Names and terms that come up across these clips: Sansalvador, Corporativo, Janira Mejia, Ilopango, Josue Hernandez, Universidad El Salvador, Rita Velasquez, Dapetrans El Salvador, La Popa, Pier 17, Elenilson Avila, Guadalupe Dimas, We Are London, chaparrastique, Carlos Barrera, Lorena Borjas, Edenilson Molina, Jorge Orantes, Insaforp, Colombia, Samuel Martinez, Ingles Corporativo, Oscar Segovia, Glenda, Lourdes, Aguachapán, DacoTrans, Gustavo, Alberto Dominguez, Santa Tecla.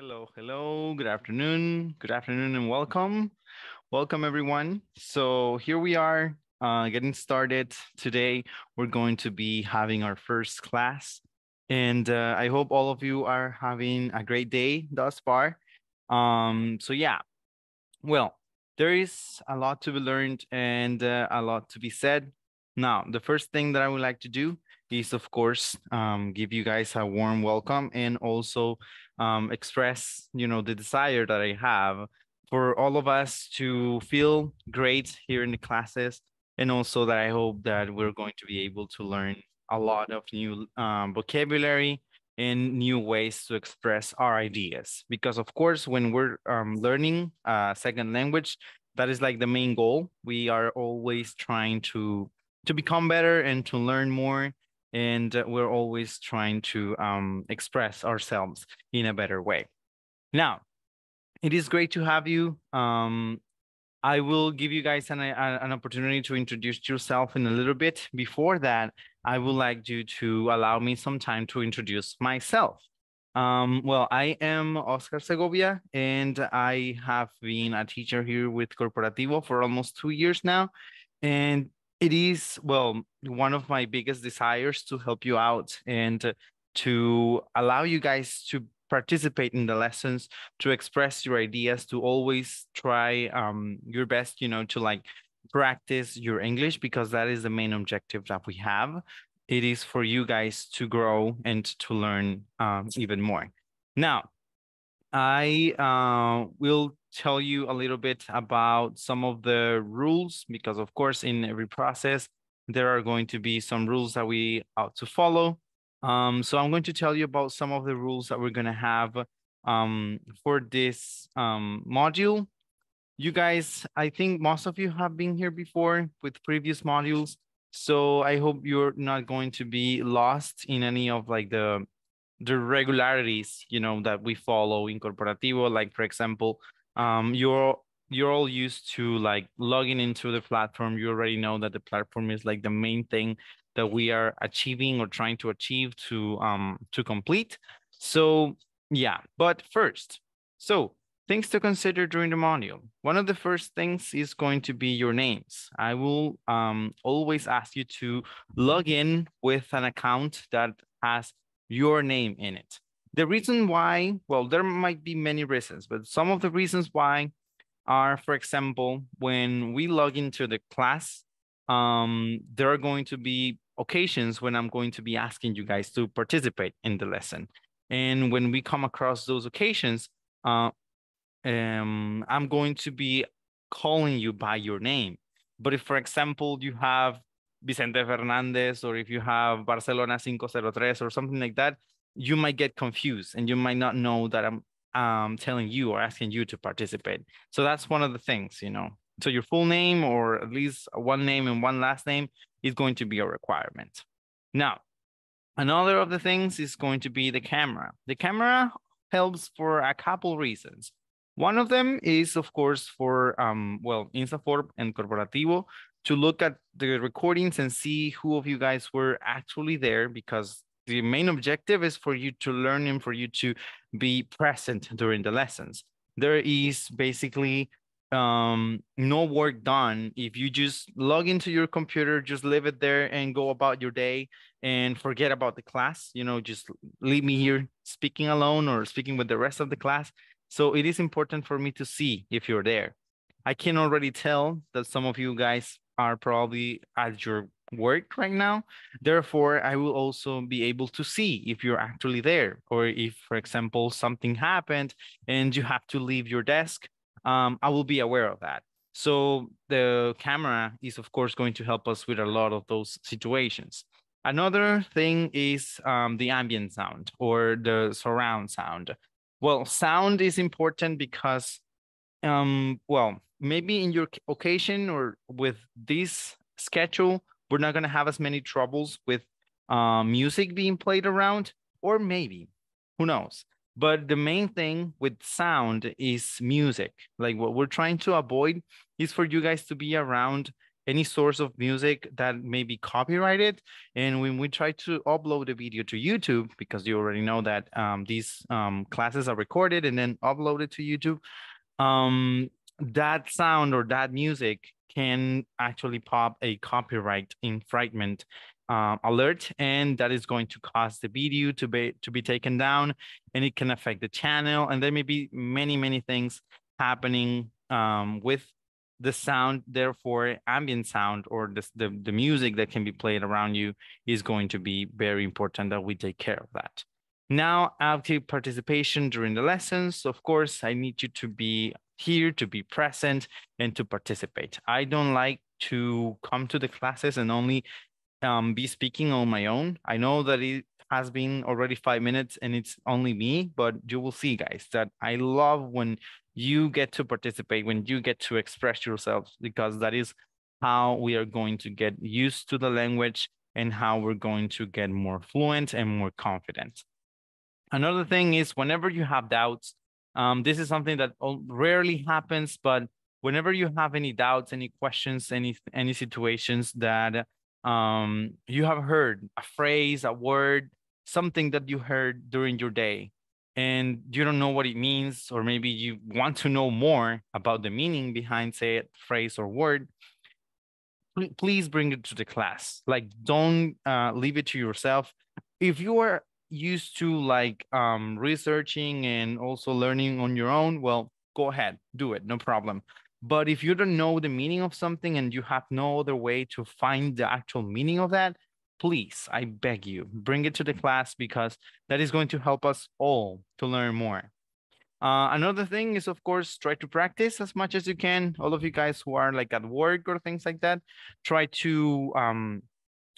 Hello, hello, good afternoon and welcome. Welcome everyone. So here we are getting started. Today, we're going to be having our first class and I hope all of you are having a great day thus far. So yeah, well, there is a lot to be learned and a lot to be said. Now, the first thing that I would like to do is, of course, give you guys a warm welcome and also express, you know, the desire that I have for all of us to feel great here in the classes, and also that I hope that we're going to be able to learn a lot of new vocabulary and new ways to express our ideas. Because of course, when we're learning a second language, that is like the main goal. We are always trying to become better and to learn more. And we're always trying to express ourselves in a better way. Now, it is great to have you. I will give you guys an opportunity to introduce yourself in a little bit. Before that, I would like you to allow me some time to introduce myself. Well, I am Oscar Segovia, and I have been a teacher here with Corporativo for almost 2 years now. And it is, well, one of my biggest desires to help you out and to allow you guys to participate in the lessons, to express your ideas, to always try your best, you know, to like practice your English, because that is the main objective that we have. It is for you guys to grow and to learn even more. Now, I will tell you a little bit about some of the rules, because of course in every process there are going to be some rules that we ought to follow. So I'm going to tell you about some of the rules that we're going to have for this module. You guys, I think most of you have been here before with previous modules, so I hope you're not going to be lost in any of like the regularities, you know, that we follow in Corporativo. Like for example, you're all used to like logging into the platform. You already know that the platform is like the main thing that we are achieving or trying to achieve to complete. So yeah, but first, so things to consider during the module. One of the first things is going to be your names. I will always ask you to log in with an account that has your name in it. The reason why, well, there might be many reasons, but some of the reasons why are, for example, when we log into the class, there are going to be occasions when I'm going to be asking you guys to participate in the lesson. And when we come across those occasions, I'm going to be calling you by your name. But if, for example, you have Vicente Fernandez, or if you have Barcelona 503 or something like that, you might get confused and you might not know that I'm telling you or asking you to participate. So that's one of the things, you know. So your full name, or at least one name and one last name, is going to be a requirement. Now, another of the things is going to be the camera. The camera helps for a couple reasons. One of them is, of course, for, well, Insaforp and Corporativo, to look at the recordings and see who of you guys were actually there, because the main objective is for you to learn and for you to be present during the lessons. There is basically no work done if you just log into your computer, just leave it there and go about your day and forget about the class. You know, just leave me here speaking alone or speaking with the rest of the class. So it is important for me to see if you're there. I can already tell that some of you guys are probably at your work right now. Therefore, I will also be able to see if you're actually there, or if, for example, something happened and you have to leave your desk, I will be aware of that. So the camera is, of course, going to help us with a lot of those situations. Another thing is the ambient sound or the surround sound. Well, sound is important because, well, maybe in your occasion or with this schedule, we're not going to have as many troubles with music being played around, or maybe, who knows. But the main thing with sound is music. Like what we're trying to avoid is for you guys to be around any source of music that may be copyrighted. And when we try to upload a video to YouTube, because you already know that these classes are recorded and then uploaded to YouTube, that sound or that music can actually pop a copyright infringement alert, and that is going to cause the video to be taken down, and it can affect the channel. And there may be many things happening with the sound. Therefore, ambient sound or the music that can be played around you is going to be very important that we take care of that. Now, active participation during the lessons. Of course, I need you to be here, to be present, and to participate. I don't like to come to the classes and only be speaking on my own. I know that it has been already 5 minutes and it's only me, but you will see, guys, that I love when you get to participate, when you get to express yourselves, because that is how we are going to get used to the language and how we're going to get more fluent and more confident. Another thing is, whenever you have doubts, this is something that rarely happens, but whenever you have any doubts, any questions, any situations that you have heard, a phrase, a word, something that you heard during your day, and you don't know what it means, or maybe you want to know more about the meaning behind, say, phrase or word, please bring it to the class. Like, don't leave it to yourself. If you are used to like researching and also learning on your own, well, go ahead, do it, no problem. But if you don't know the meaning of something and you have no other way to find the actual meaning of that, please, I beg you, bring it to the class, because that is going to help us all to learn more. Another thing is, of course, try to practice as much as you can. All of you guys who are like at work or things like that, try to,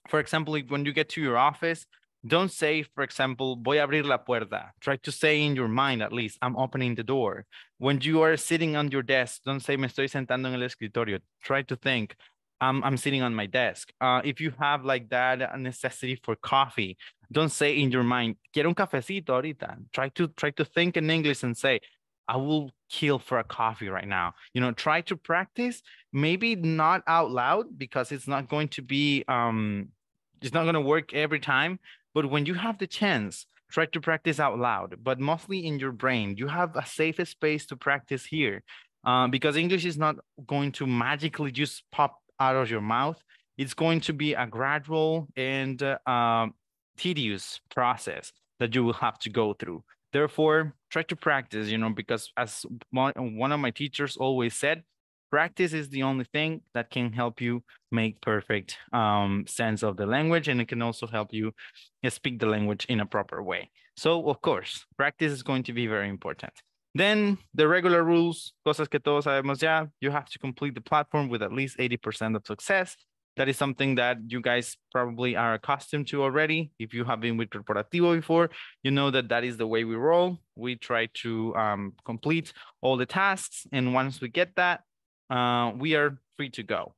for example, when you get to your office, don't say, for example, voy a abrir la puerta. Try to say in your mind, at least, I'm opening the door. When you are sitting on your desk, don't say, me estoy sentando en el escritorio. Try to think, I'm sitting on my desk. If you have like that necessity for coffee, don't say in your mind, quiero un cafecito ahorita. Try to think in English and say, I will kill for a coffee right now. You know, try to practice, maybe not out loud, because it's not going to be, it's not going to work every time. But when you have the chance, try to practice out loud, but mostly in your brain. You have a safe space to practice here, because English is not going to magically just pop out of your mouth. It's going to be a gradual and tedious process that you will have to go through. Therefore, try to practice, you know, because as one of my teachers always said, practice is the only thing that can help you make perfect sense of the language, and it can also help you speak the language in a proper way. So, of course, practice is going to be very important. Then the regular rules, cosas que todos sabemos ya, you have to complete the platform with at least 80% of success. That is something that you guys probably are accustomed to already. If you have been with Corporativo before, you know that that is the way we roll. We try to complete all the tasks, and once we get that, we are free to go.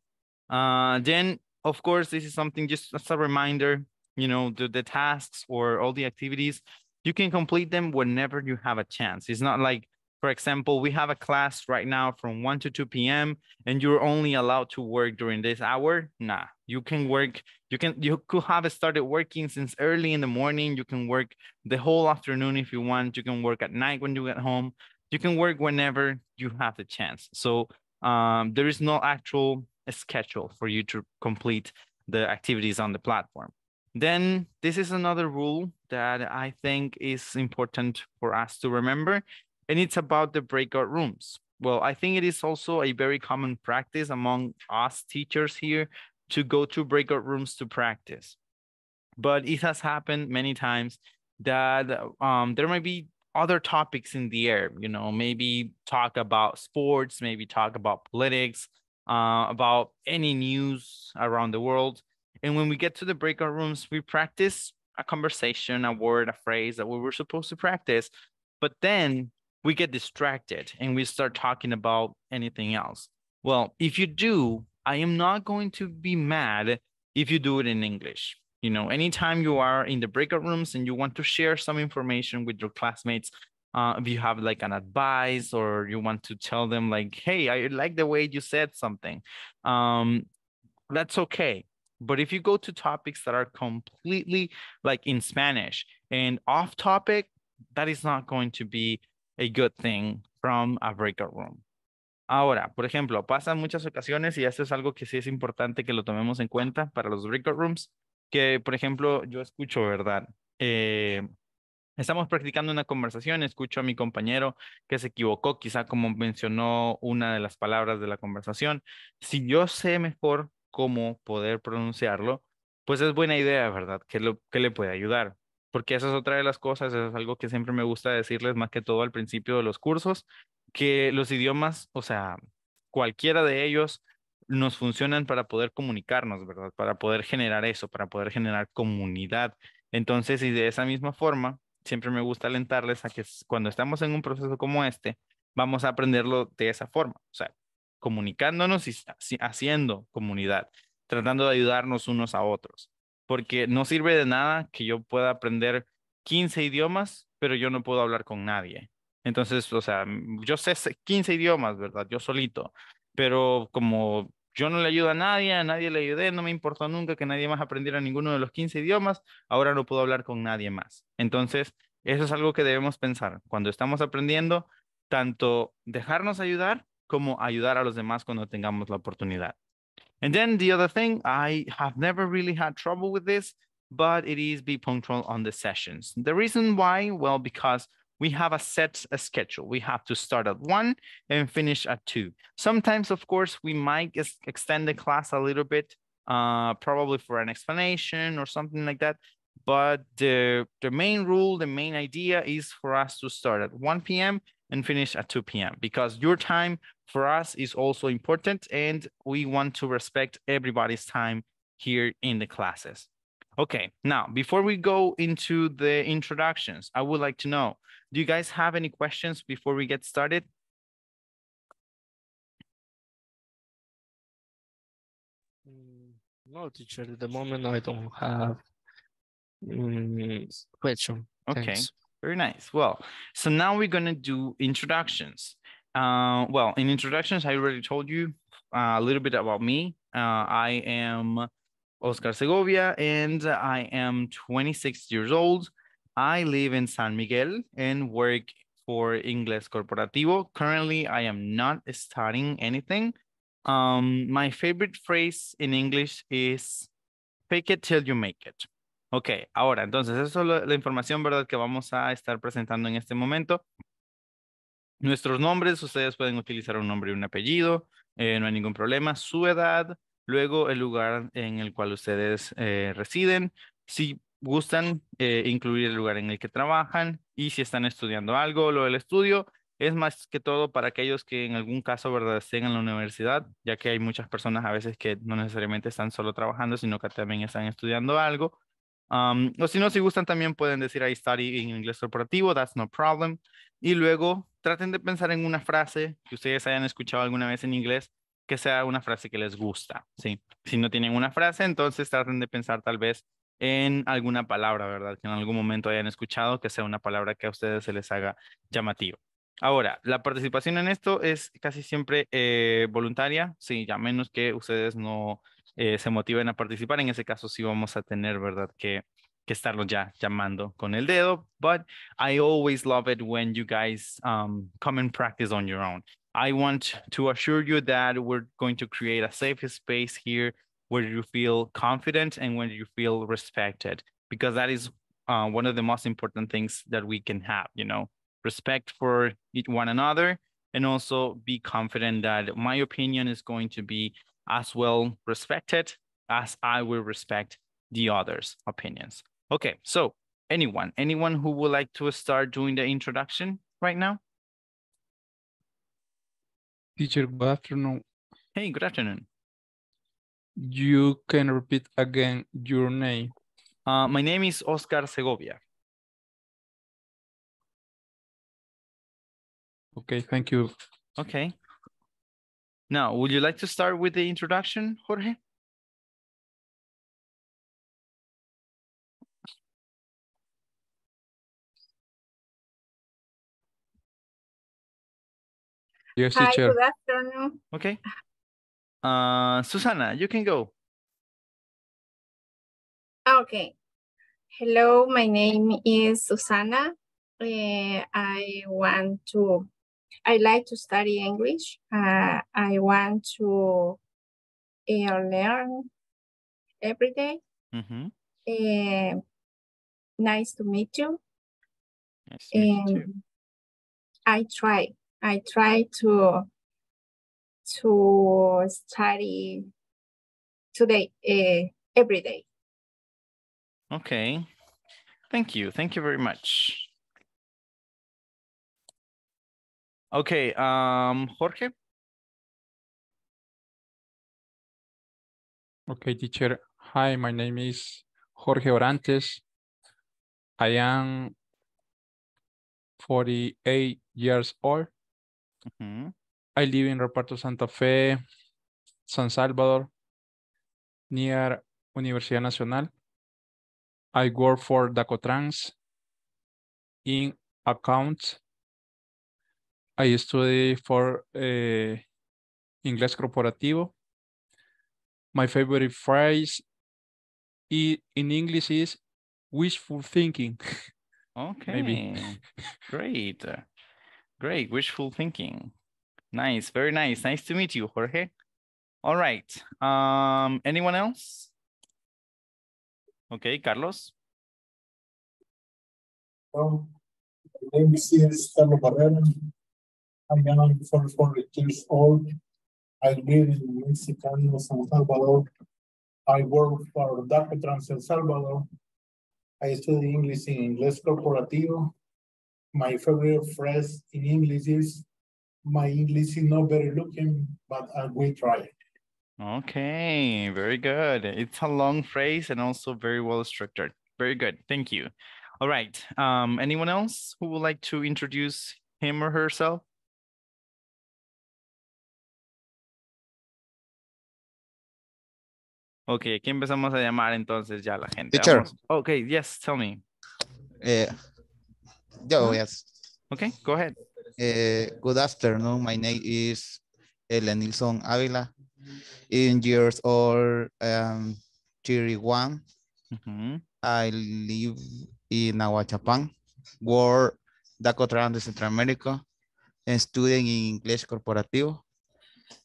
Then, of course, this is something just as a reminder, you know, the tasks or all the activities, you can complete them whenever you have a chance. It's not like, for example, we have a class right now from 1 to 2 p.m. and you're only allowed to work during this hour. Nah, you can work. You could have started working since early in the morning. You can work the whole afternoon if you want. You can work at night when you get home. You can work whenever you have the chance. So, there is no actual schedule for you to complete the activities on the platform. Then this is another rule that I think is important for us to remember, and it's about the breakout rooms. Well, I think it is also a very common practice among us teachers here to go to breakout rooms to practice. But it has happened many times that there might be other topics in the air, you know, maybe talk about sports, maybe talk about politics, about any news around the world. And when we get to the breakout rooms, we practice a conversation, a word, a phrase that we were supposed to practice, but then we get distracted and we start talking about anything else. Well, if you do, I am not going to be mad if you do it in English. You know, anytime you are in the breakout rooms and you want to share some information with your classmates, if you have like an advice or you want to tell them like, hey, I like the way you said something, that's okay. But if you go to topics that are completely like in Spanish and off topic, that is not going to be a good thing from a breakout room. Ahora, por ejemplo, pasan muchas ocasiones, y esto es algo que sí es importante que lo tomemos en cuenta para los breakout rooms, que por ejemplo yo escucho, ¿verdad? Estamos practicando una conversación, escucho a mi compañero que se equivocó, quizá como mencionó una de las palabras de la conversación. Si yo sé mejor cómo poder pronunciarlo, pues es buena idea, ¿verdad? Que le puede ayudar. Porque esa es otra de las cosas, eso es algo que siempre me gusta decirles, más que todo al principio de los cursos, que los idiomas, o sea, cualquiera de ellos nos funcionan para poder comunicarnos, ¿verdad? Para poder generar eso, para poder generar comunidad. Entonces, y de esa misma forma, siempre me gusta alentarles a que cuando estamos en un proceso como este, vamos a aprenderlo de esa forma, o sea, comunicándonos y haciendo comunidad, tratando de ayudarnos unos a otros, porque no sirve de nada que yo pueda aprender 15 idiomas, pero yo no puedo hablar con nadie. Entonces, o sea, yo sé 15 idiomas, ¿verdad? Yo solito, pero como yo no le ayudo a nadie le ayudé, no me importó nunca que nadie más aprendiera ninguno de los 15 idiomas, ahora no puedo hablar con nadie más. Entonces, eso es algo que debemos pensar. Cuando estamos aprendiendo, tanto dejarnos ayudar como ayudar a los demás cuando tengamos la oportunidad. And then the other thing, I have never really had trouble with this, but it is be punctual on the sessions. The reason why, well, because we have a set schedule. We have to start at 1 and finish at 2. Sometimes, of course, we might extend the class a little bit, probably for an explanation or something like that. But the main rule, the main idea is for us to start at 1 p.m. and finish at 2 p.m. because your time for us is also important and we want to respect everybody's time here in the classes. Okay, now, before we go into the introductions, I would like to know, do you guys have any questions before we get started? No, teacher, at the moment I don't have question. Okay, thanks. Very nice. Well, so now we're going to do introductions. Well, in introductions, I already told you a little bit about me. I am Oscar Segovia, and I am 26 years old. I live in San Miguel and work for Ingles Corporativo. Currently, I am not studying anything. My favorite phrase in English is, fake it till you make it. Ok, ahora, entonces, eso es la información, ¿verdad?, que vamos a estar presentando en este momento. Nuestros nombres, ustedes pueden utilizar un nombre y un apellido, no hay ningún problema. Su edad. Luego el lugar en el cual ustedes residen, si gustan incluir el lugar en el que trabajan y si están estudiando algo. Lo del estudio es más que todo para aquellos que en algún caso, ¿verdad?, estén en la universidad, ya que hay muchas personas a veces que no necesariamente están solo trabajando, sino que también están estudiando algo. O si no, si gustan también pueden decir I study en inglés corporativo, that's no problem. Y luego traten de pensar en una frase que ustedes hayan escuchado alguna vez en inglés, que sea una frase que les gusta, ¿sí? Si no tienen una frase, entonces traten de pensar tal vez en alguna palabra, ¿verdad?, que en algún momento hayan escuchado, que sea una palabra que a ustedes se les haga llamativo. Ahora, la participación en esto es casi siempre voluntaria, sí, a menos que ustedes no se motiven a participar. En ese caso sí vamos a tener, ¿verdad?, que estarlo ya llamando con el dedo. But I always love it when you guys come and practice on your own. I want to assure you that we're going to create a safe space here where you feel confident and where you feel respected, because that is one of the most important things that we can have, you know, respect for one another, and also be confident that my opinion is going to be as well respected as I will respect the others' opinions. Okay, so anyone who would like to start doing the introduction right now? Teacher, good afternoon. Hey, good afternoon. You can repeat again your name. My name is Oscar Segovia. Okay, thank you. Okay. Now, would you like to start with the introduction, Jorge? Yes, teacher. Hi, good afternoon. Okay. Susana, you can go. Okay. Hello, my name is Susana. I like to study English. I want to learn every day. Mm-hmm. Nice to meet you. Nice to meet you too. I try to study today, every day. Okay. Thank you. Thank you very much. Okay, Jorge. Okay, teacher. Hi, my name is Jorge Orantes. I am 48 years old. Mm-hmm. I live in Reparto Santa Fe, San Salvador, near Universidad Nacional. I work for DacoTrans in accounts. I study for Ingles Corporativo. My favorite phrase in English is wishful thinking. Okay, maybe. Great. Great, wishful thinking. Nice, very nice. Nice to meet you, Jorge. All right. Anyone else? Okay, Carlos. Hello, my name is Carlos Barrera. I am 44 years old. I live in Mexicanos, San Salvador. I work for Dapetrans El Salvador. I study English in Ingles Corporativo. My favorite phrase in English is, my English is not very looking, but I will try. Okay, very good. It's a long phrase and also very well structured. Very good. Thank you. All right. Anyone else who would like to introduce him or herself? Ok, aquí empezamos a llamar entonces ya a la gente. Teacher. Vamos. Ok, yes, tell me. Yes. Ok, go ahead. Good afternoon. My name is Elenilson Avila. In years old, 31. Mm-hmm. I live in Aguachapán, work DacoTrans de Central America, and student in English Corporativo.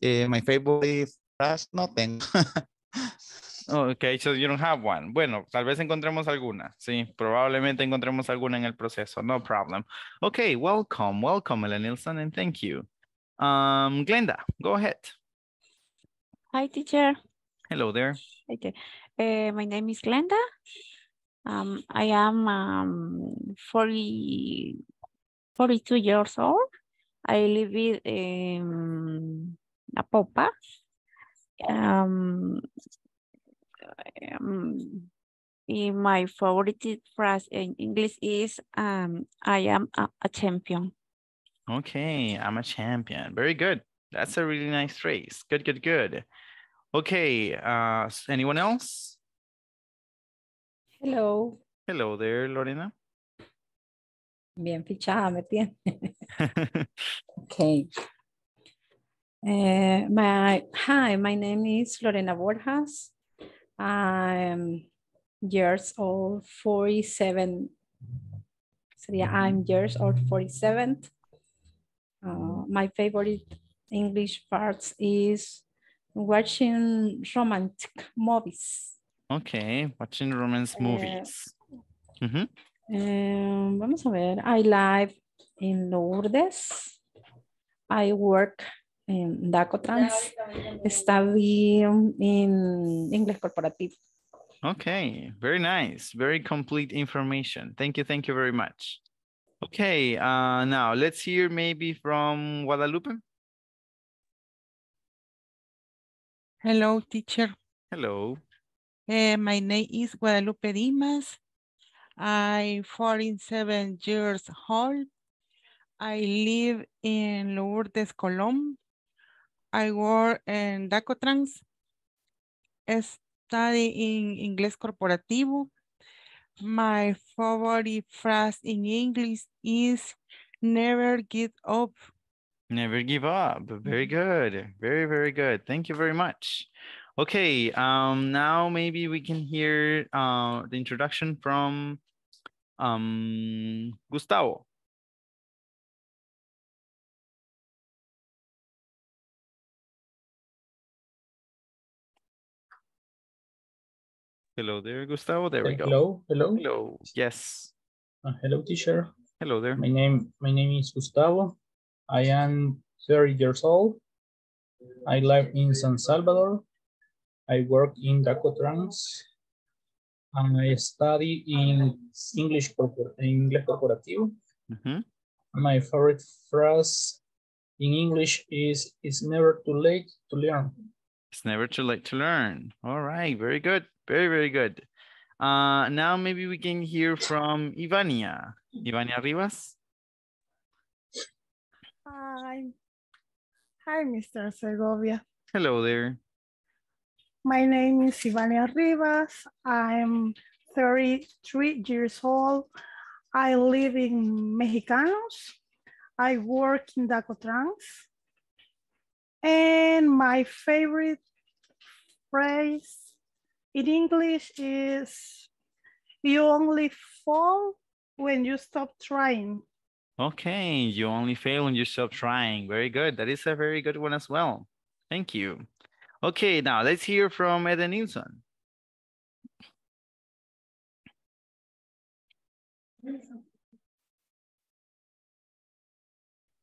My favorite class, nothing. Okay, so you don't have one. Bueno, tal vez encontremos alguna. Sí, probablemente encontremos alguna en el proceso. No problem. Okay, welcome, welcome, Elenilson, and thank you. Glenda, go ahead. Hi, teacher. Hello there. Okay. My name is Glenda. I am 42 years old. I live in La Popa. My favorite phrase in English is I am a champion. Okay, I'm a champion. Very good. That's a really nice phrase. Good, good, good. Okay, anyone else? Hello. Hello there, Lorena. Bien fichada, me tiene. Okay. Hi, my name is Lorena Borjas. I'm years old, 47. So yeah, I'm years old, 47. My favorite English parts is watching romantic movies. Okay, watching romance movies. Mm-hmm. Vamos a ver. I live in Lourdes. I work in DacoTrans, studying in English Corporativo. Okay, very nice. Very complete information. Thank you very much. Okay, now let's hear maybe from Guadalupe. Hello, teacher. Hello. My name is Guadalupe Dimas. I'm 47 years old. I live in Lourdes, Colombia. I work in DacoTrans, study in Inglés Corporativo. My favorite phrase in English is never give up. Never give up. Very good. Very, very good. Thank you very much. Okay, now maybe we can hear the introduction from Gustavo. Hello there, Gustavo. There we go. Hello, hello. Hello. Yes. Hello, teacher. Hello there. My name is Gustavo. I am 30 years old. I live in San Salvador. I work in DacoTrans. I study in English Corporativo. Mm-hmm. My favorite phrase in English is, it's never too late to learn. It's never too late to learn. All right, very good. Very, very good. Now maybe we can hear from Ivania. Ivania Rivas. Hi, Mr. Segovia. Hello there. My name is Ivania Rivas. I'm 33 years old. I live in Mexicanos. I work in DacoTrans. And my favorite phrase in English is, you only fall when you stop trying. Okay, you only fail when you stop trying. Very good. That is a very good one as well. Thank you. Okay, now let's hear from Edenilson.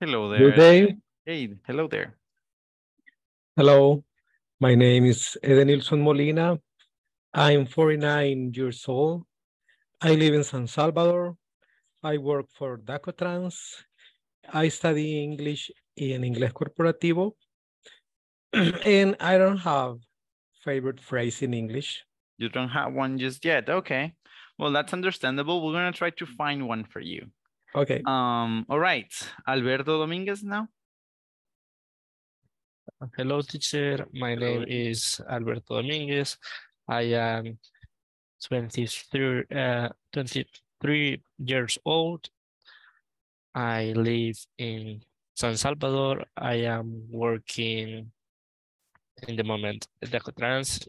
Hello there. Good day. Hey, hello there. Hello, my name is Edenilson Molina. I'm 49 years old. I live in San Salvador. I work for DacoTrans. I study English in Ingles Corporativo. And I don't have favorite phrase in English. You don't have one just yet. Okay. Well, that's understandable. We're going to try to find one for you. Okay. All right. Alberto Dominguez now. Hello, teacher. My name is Alberto Dominguez. I am 23 years old. I live in San Salvador. I am working in the moment at DacoTrans.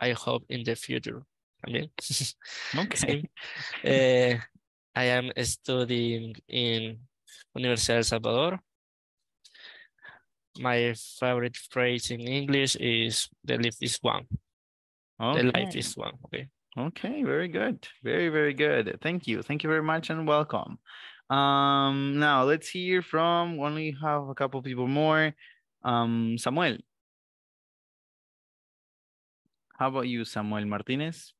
I hope in the future. I mean, okay. I am studying in Universidad El Salvador. My favorite phrase in English is the life is one. Okay. The life is one. Okay. Okay, very good. Very, very good. Thank you. Thank you very much and welcome. Now let's hear from, only have a couple people more. Samuel. How about you, Samuel Martinez?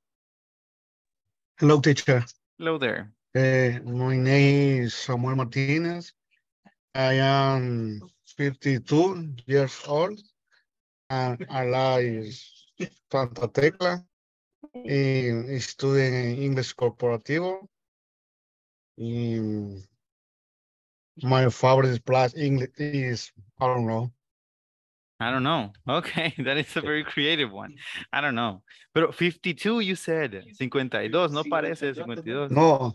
Hello, teacher. Hello there. My name is Samuel Martinez. I am 52 years old and I live in Santa Tecla, studying English Corporativo. My favorite class English is, I don't know. I don't know. Okay, that is a very creative one. I don't know. But 52, you said. 52, no parece 52. No.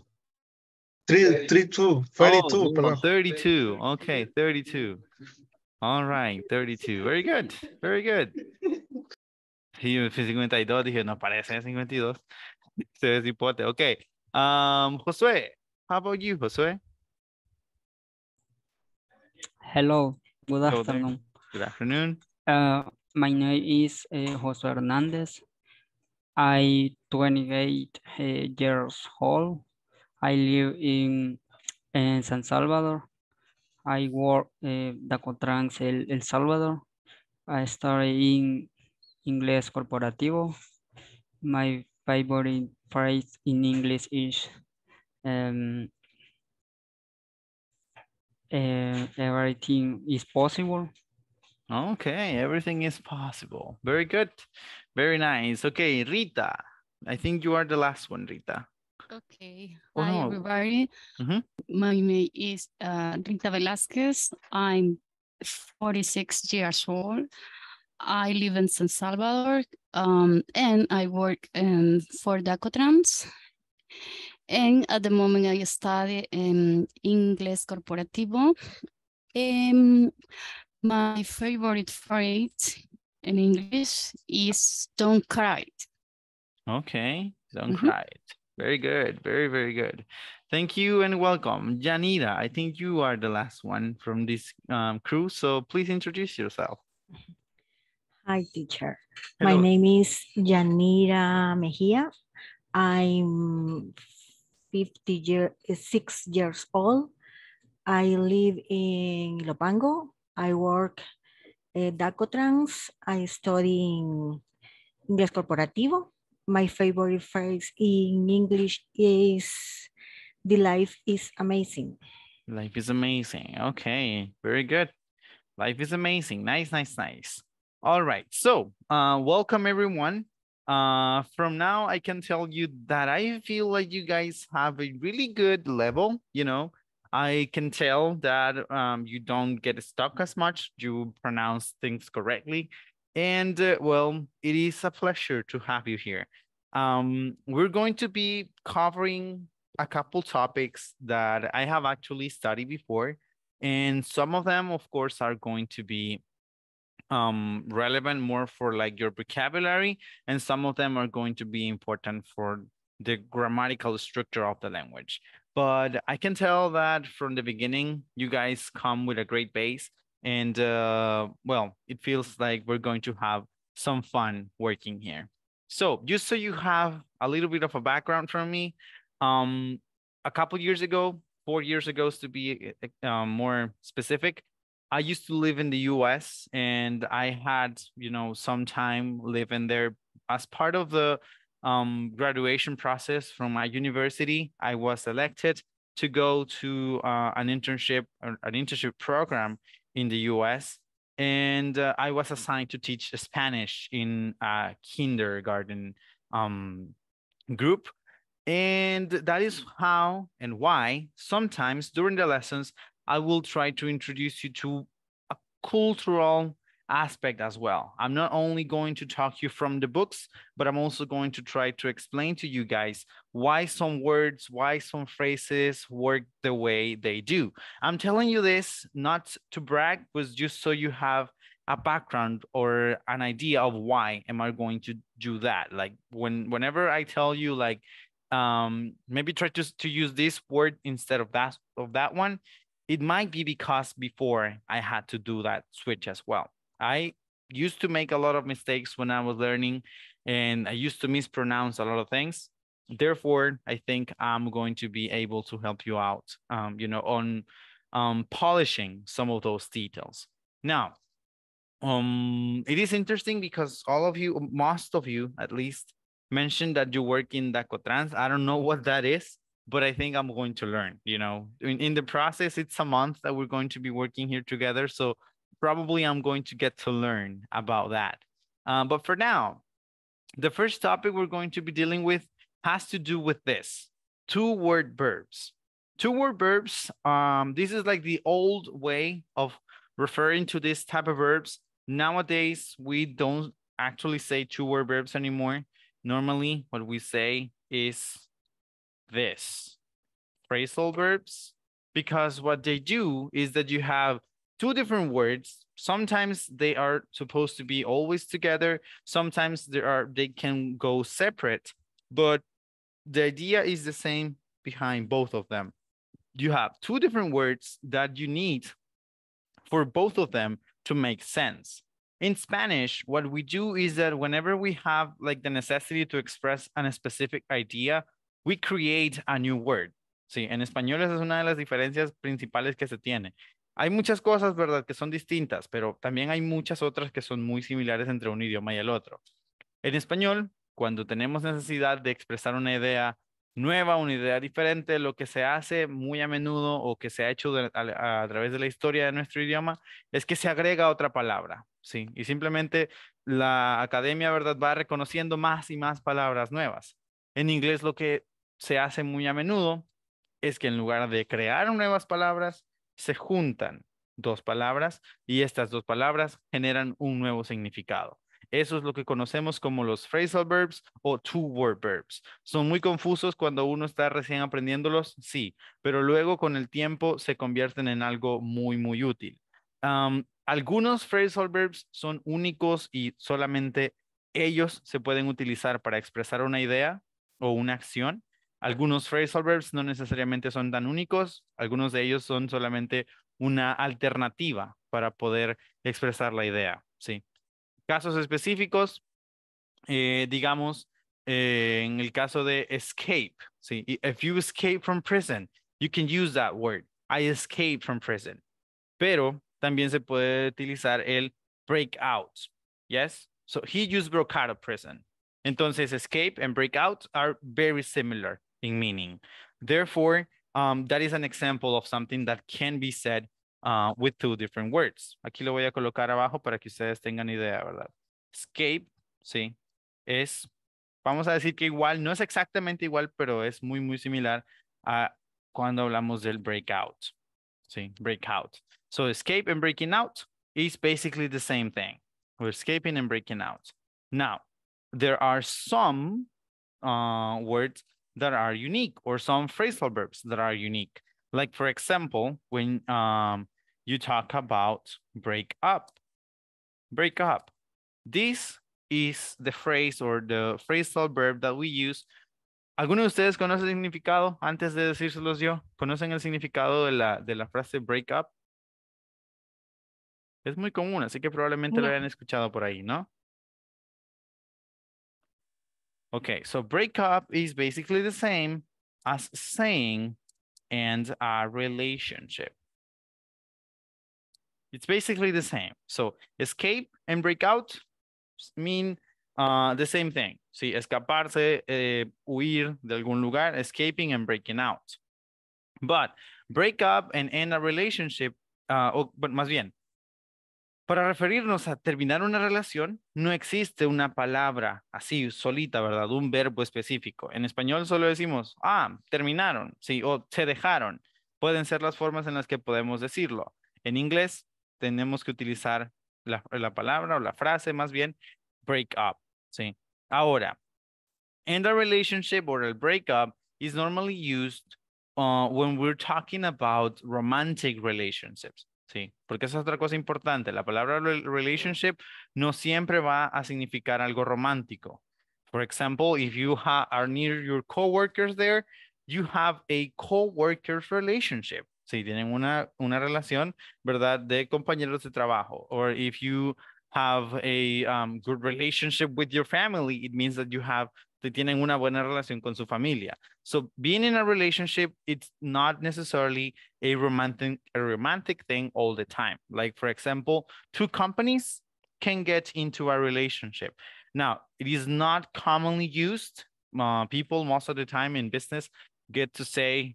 32, 32. Oh, 32. Okay, 32. All right, 32. Very good. Very good. Sí, 52, dije, no parece 52. Se deshipote. Okay. Josue, how about you, Josue? Hello. Good afternoon. Good afternoon. My name is Josue Hernandez. I'm 28 years old. I live in San Salvador. I work DacoTrans El Salvador. I study in Ingles Corporativo. My favorite phrase in English is everything is possible. Okay, everything is possible. Very good. Very nice. Okay, Rita, I think you are the last one, Rita. Okay. Oh, hi, everybody. Mm-hmm. My name is Rita Velasquez. I'm 46 years old. I live in San Salvador, and I work for DacoTrans. And at the moment, I study in Ingles Corporativo. My favorite phrase in English is don't cry. Okay, don't cry. Very good, very, very good. Thank you and welcome. Janira, I think you are the last one from this crew, so please introduce yourself. Hi, teacher. Hello. My name is Janira Mejia. I'm 56 years old. I live in Ilopango. I work at DacoTrans. I study in Ingles Corporativo. My favorite phrase in English is, the life is amazing. Life is amazing. Okay, very good. Life is amazing. Nice, nice, nice. All right, so welcome everyone. From now, I can tell you that I feel like you guys have a really good level, you know. I can tell that you don't get stuck as much. You pronounce things correctly. And well, it is a pleasure to have you here. We're going to be covering a couple topics that I have actually studied before. And some of them, of course, are going to be relevant more for like your vocabulary. And some of them are going to be important for the grammatical structure of the language. But I can tell that from the beginning, you guys come with a great base. And well, it feels like we're going to have some fun working here. So just so you have a little bit of a background from me, a couple years ago, 4 years ago to be more specific, I used to live in the US and I had, you know, some time living there as part of the graduation process from my university. I was elected to go to an internship program in the US, and I was assigned to teach Spanish in a kindergarten group. And that is how and why sometimes during the lessons, I will try to introduce you to a cultural aspect as well. I'm not only going to talk you from the books, but I'm also going to try to explain to you guys why some words, why some phrases work the way they do. I'm telling you this not to brag, but just so you have a background or an idea of why am I going to do that. Like whenever I tell you, like maybe try to use this word instead of that one, it might be because before I had to do that switch as well. I used to make a lot of mistakes when I was learning, and I used to mispronounce a lot of things. Therefore, I think I'm going to be able to help you out, you know, on polishing some of those details. Now, it is interesting because all of you, most of you at least, mentioned that you work in DacoTrans. I don't know what that is, but I think I'm going to learn, you know. In the process, it's a month that we're going to be working here together, so probably I'm going to get to learn about that. But for now, the first topic we're going to be dealing with has to do with this, two-word verbs. Two-word verbs, this is like the old way of referring to this type of verbs. Nowadays, we don't actually say two-word verbs anymore. Normally, what we say is this, phrasal verbs, because what they do is that you have two different words. Sometimes they are supposed to be always together. Sometimes they can go separate, but the idea is the same behind both of them. You have two different words that you need for both of them to make sense. In Spanish, what we do is that whenever we have like the necessity to express a specific idea, we create a new word. Sí, en español esa es una de las diferencias principales que se tiene. Hay muchas cosas, ¿verdad?, que son distintas, pero también hay muchas otras que son muy similares entre un idioma y el otro. En español, cuando tenemos necesidad de expresar una idea nueva, una idea diferente, lo que se hace muy a menudo o que se ha hecho a través de la historia de nuestro idioma es que se agrega otra palabra, ¿sí? Y simplemente la academia, ¿verdad?, va reconociendo más y más palabras nuevas. En inglés lo que se hace muy a menudo es que en lugar de crear nuevas palabras, se juntan dos palabras y estas dos palabras generan un nuevo significado. Eso es lo que conocemos como los phrasal verbs o two-word verbs. Son muy confusos cuando uno está recién aprendiéndolos, sí, pero luego con el tiempo se convierten en algo muy, muy útil. Algunos phrasal verbs son únicos y solamente ellos se pueden utilizar para expresar una idea o una acción. Algunos phrasal verbs no necesariamente son tan únicos. Algunos de ellos son solamente una alternativa para poder expresar la idea. Sí. Casos específicos, digamos, en el caso de escape. Sí. If you escape from prison, you can use that word. I escaped from prison. Pero también se puede utilizar el break out. Yes. So he used broke out of prison. Entonces, escape and break out are very similar in meaning. Therefore, that is an example of something that can be said with two different words. Aquí lo voy a colocar abajo para que ustedes tengan idea, ¿verdad? Escape, sí, es, vamos a decir que igual, no es exactamente igual, pero es muy, muy similar a cuando hablamos del break out. Sí, break out. So escape and breaking out is basically the same thing. We're escaping and breaking out. Now, there are some words that are unique or some phrasal verbs that are unique. Like, for example, when you talk about break up. Break up. This is the phrase or the phrasal verb that we use. ¿Alguno de ustedes conoce el significado? Antes de decírselos yo, ¿conocen el significado de la frase break up? Es muy común, así que probablemente lo hayan escuchado por ahí, ¿no? Okay, so break up is basically the same as saying end a relationship. It's basically the same. So escape and break out mean the same thing. Sí, escaparse, huir de algún lugar, escaping and breaking out. But break up and end a relationship, but más bien, para referirnos a terminar una relación, no existe una palabra así solita, ¿verdad? Un verbo específico. En español solo decimos, ah, terminaron, sí, o se dejaron. Pueden ser las formas en las que podemos decirlo. En inglés tenemos que utilizar la palabra o la frase, más bien, break up, sí. Ahora, end a relationship or a breakup is normally used when we're talking about romantic relationships. Sí, porque esa es otra cosa importante. La palabra relationship no siempre va a significar algo romántico. For example, if you are near your coworkers there, you have a coworkers relationship. Sí, tienen una relación, ¿verdad? De compañeros de trabajo. Or if you have a good relationship with your family, it means that you have, tienen una buena relación con su familia. So being in a relationship, it's not necessarily a romantic thing all the time. Like, for example, two companies can get into a relationship. Now, it is not commonly used. People most of the time in business get to say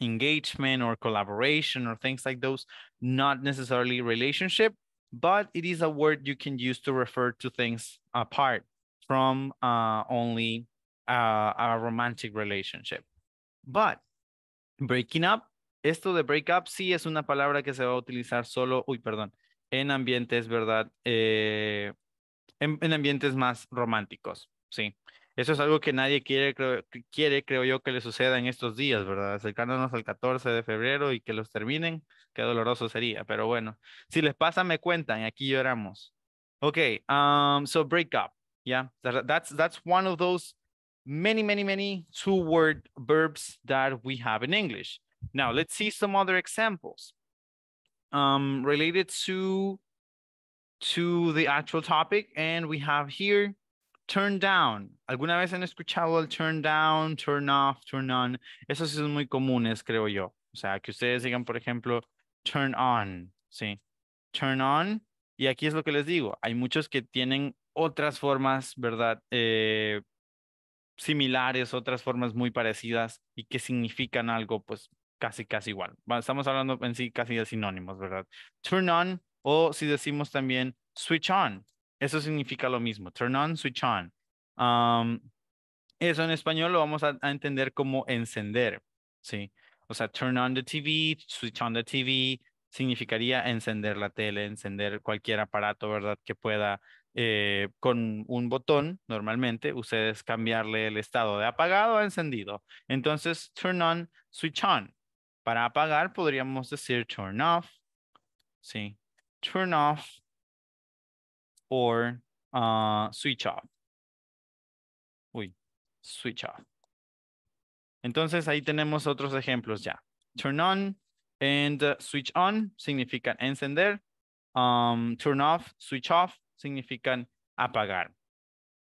engagement or collaboration or things like those, not necessarily relationship, but it is a word you can use to refer to things apart from only a romantic relationship. But breaking up, esto de break up sí es una palabra que se va a utilizar solo, en ambientes, ¿verdad? En ambientes más románticos, sí. Eso es algo que nadie creo yo, que le suceda en estos días, ¿verdad? Acercándonos al 14 de febrero y que los terminen, qué doloroso sería, pero bueno. Si les pasa, me cuentan, aquí lloramos. Okay, so break up. Yeah, that's one of those many two-word verbs that we have in English. Now, let's see some other examples related to the actual topic. And we have here, turn down. ¿Alguna vez han escuchado el turn down, turn off, turn on? Esos son muy comunes, creo yo. O sea, que ustedes digan, por ejemplo, turn on, ¿sí? Turn on. Y aquí es lo que les digo. Hay muchos que tienen otras formas, ¿verdad? Similares, otras formas muy parecidas y que significan algo, pues, casi igual. Bueno, estamos hablando en sí casi de sinónimos, ¿verdad? Turn on, o si decimos también switch on. Eso significa lo mismo. Turn on, switch on. Eso en español lo vamos a entender como encender, ¿sí? O sea, turn on the TV, switch on the TV, significaría encender la tele, encender cualquier aparato, ¿verdad? Que pueda... con un botón, normalmente, ustedes cambiarle el estado de apagado a encendido. Entonces, turn on, switch on. Para apagar podríamos decir turn off. See, turn off or switch off. Uy, switch off. Entonces ahí tenemos otros ejemplos ya. Turn on and switch on significan encender. Turn off, switch off significan apagar.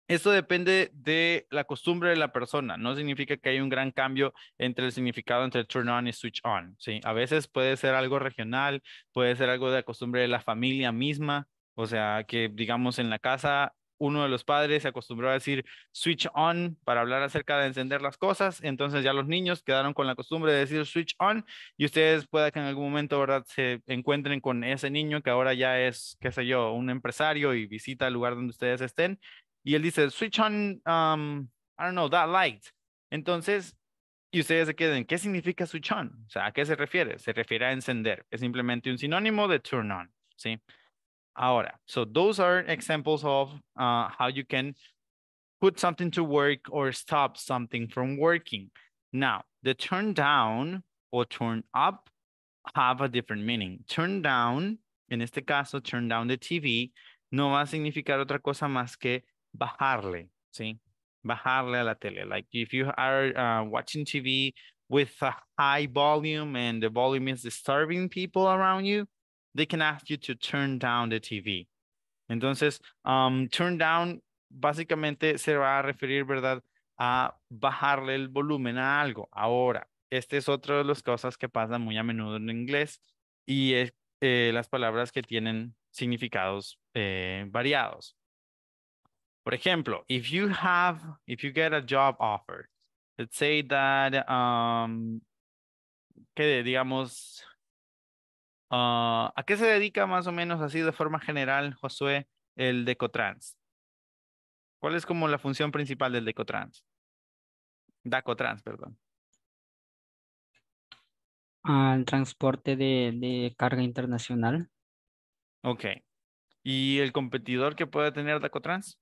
Esto depende de la costumbre de la persona. No significa que hay un gran cambio entre el significado entre turn on y switch on. ¿Sí? A veces puede ser algo regional, puede ser algo de la costumbre de la familia misma. O sea, que digamos en la casa, uno de los padres se acostumbró a decir switch on para hablar acerca de encender las cosas. Entonces ya los niños quedaron con la costumbre de decir switch on. Y ustedes pueda que en algún momento, ¿verdad?, se encuentren con ese niño que ahora ya es, qué sé yo, un empresario y visita el lugar donde ustedes estén. Y él dice, switch on, I don't know, that light. Entonces, y ustedes se queden, ¿qué significa switch on? O sea, ¿a qué se refiere? Se refiere a encender. Es simplemente un sinónimo de turn on, ¿sí? Ahora, so those are examples of how you can put something to work or stop something from working. Now, the turn down or turn up have a different meaning. Turn down, en este caso, turn down the TV, no va a significar otra cosa más que bajarle, ¿sí? Bajarle a la tele. Like if you are watching TV with a high volume and the volume is disturbing people around you, they can ask you to turn down the TV. Entonces, turn down básicamente se va a referir, ¿verdad?, a bajarle el volumen a algo. Ahora, este es otro de las cosas que pasa muy a menudo en inglés y es las palabras que tienen significados variados. For example, if you get a job offer, let's say that, que digamos, ¿a qué se dedica más o menos así de forma general, Josue, el DacoTrans? ¿Cuál es como la función principal del DacoTrans? DacoTrans, perdón. Al transporte de carga internacional. Ok. ¿Y el competidor que puede tener DacoTrans?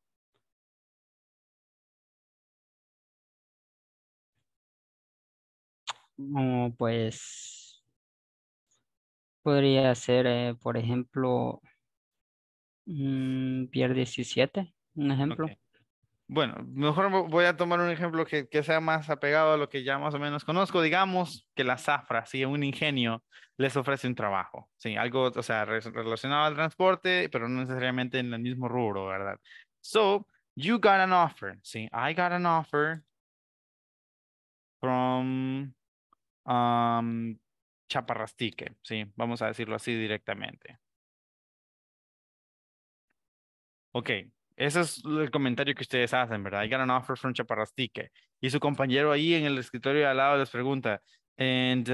Pues podría ser, por ejemplo, Pier 17, un ejemplo. Okay. Bueno, mejor voy a tomar un ejemplo que sea más apegado a lo que ya más o menos conozco. Digamos que la zafra, ¿sí?, un ingenio les ofrece un trabajo, ¿sí?, algo, o sea, relacionado al transporte, pero no necesariamente en el mismo rubro, ¿verdad? So, you got an offer, ¿sí? I got an offer from Chaparrastique, sí, vamos a decirlo así directamente. Ok, ese es el comentario que ustedes hacen, ¿verdad? I got an offer from Chaparrastique. Y su compañero ahí en el escritorio de al lado les pregunta, and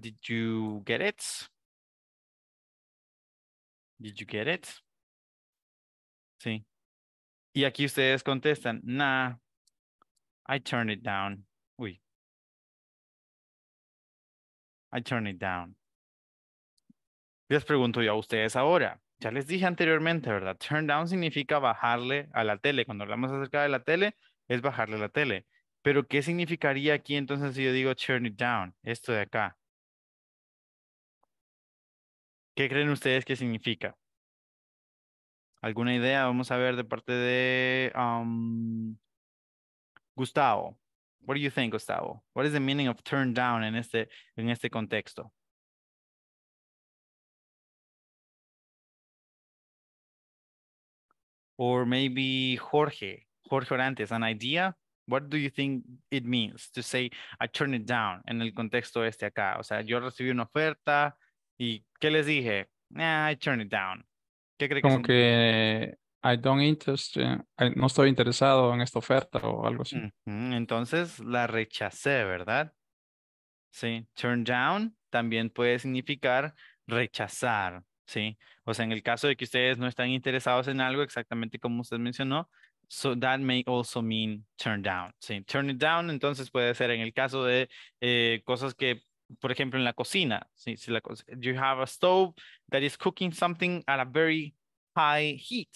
did you get it? Did you get it? Sí. Y aquí ustedes contestan, nah, I turned it down. Uy. I turn it down. Les pregunto yo a ustedes ahora. Ya les dije anteriormente, ¿verdad? Turn down significa bajarle a la tele. Cuando hablamos acerca de la tele, es bajarle a la tele. Pero, ¿qué significaría aquí entonces si yo digo turn it down? Esto de acá. ¿Qué creen ustedes que significa? ¿Alguna idea? Vamos a ver de parte de Gustavo. What do you think, Gustavo? What is the meaning of turn down en este contexto? Or maybe Jorge Orantes, an idea? What do you think it means to say, I turn it down en el contexto este acá? O sea, yo recibí una oferta y ¿qué les dije? Nah, I turn it down. ¿Qué creen que es? Como que no estoy interesado en esta oferta o algo así. Entonces la rechacé, ¿verdad? Sí. Turn down también puede significar rechazar, ¿sí? O sea, en el caso de que ustedes no están interesados en algo, exactamente como usted mencionó, so that may also mean turn down, ¿sí? Turn it down entonces puede ser en el caso de cosas que, por ejemplo, en la cocina, ¿sí? Si la you have a stove that is cooking something at a very high heat,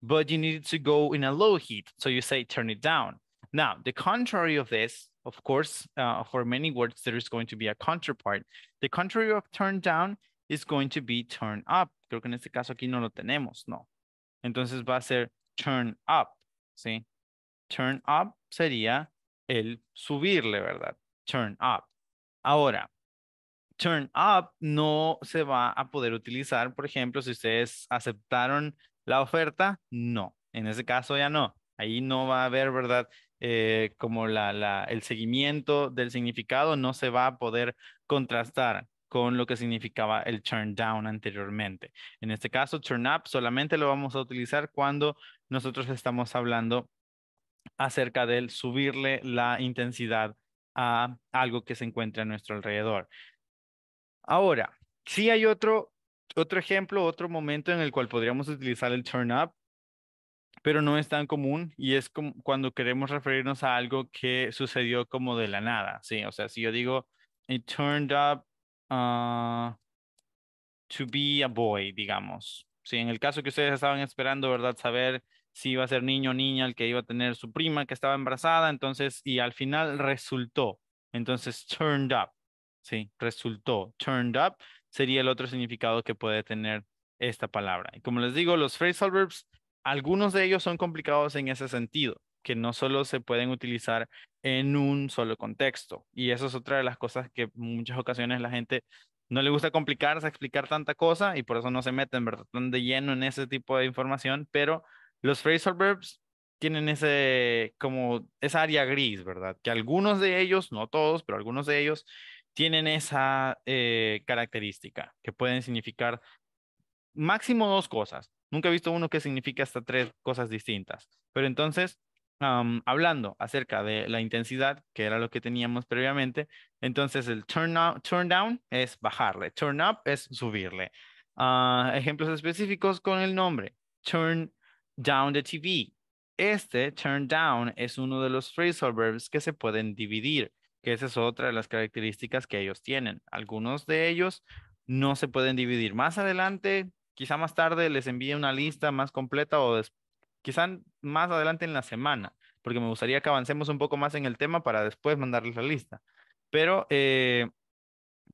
but you need to go in a low heat. So you say, turn it down. Now, the contrary of this, of course, for many words, there is going to be a counterpart. The contrary of turn down is going to be turn up. Creo que en este caso aquí no lo tenemos, no. Entonces va a ser turn up, ¿sí? Turn up sería el subirle, ¿verdad? Turn up. Ahora, turn up no se va a poder utilizar, por ejemplo, si ustedes aceptaron la oferta, no. En ese caso ya no. Ahí no va a haber, ¿verdad? Como el seguimiento del significado no se va a poder contrastar con lo que significaba el turn down anteriormente. En este caso, turn up solamente lo vamos a utilizar cuando nosotros estamos hablando acerca del subirle la intensidad a algo que se encuentra a nuestro alrededor. Ahora, sí hay otro ejemplo, otro momento en el cual podríamos utilizar el turn up, pero no es tan común y es como cuando queremos referirnos a algo que sucedió como de la nada, ¿sí? O sea, si yo digo, it turned up to be a boy, digamos. Sí, en el caso que ustedes estaban esperando, ¿verdad? Saber si iba a ser niño o niña el que iba a tener su prima que estaba embarazada, entonces, y al final resultó. Entonces, turned up, sí, resultó. Turned up sería el otro significado que puede tener esta palabra. Y como les digo, los phrasal verbs, algunos de ellos son complicados en ese sentido, que no solo se pueden utilizar en un solo contexto. Y eso es otra de las cosas que muchas ocasiones la gente no le gusta complicarse, explicar tanta cosa, y por eso no se meten, ¿verdad?, tan de lleno en ese tipo de información, pero los phrasal verbs tienen esa área gris, ¿verdad? Que algunos de ellos, no todos, pero algunos de ellos tienen esa característica, que pueden significar máximo dos cosas. Nunca he visto uno que significa hasta tres cosas distintas. Pero entonces, hablando acerca de la intensidad, que era lo que teníamos previamente, entonces el turn down es bajarle, turn up es subirle. Ejemplos específicos con el nombre, turn down the TV. Este turn down es uno de los phrasal verbs que se pueden dividir, que esa es otra de las características que ellos tienen. Algunos de ellos no se pueden dividir. Más adelante, quizá más tarde les envíe una lista más completa o quizá más adelante en la semana, porque me gustaría que avancemos un poco más en el tema para después mandarles la lista. Pero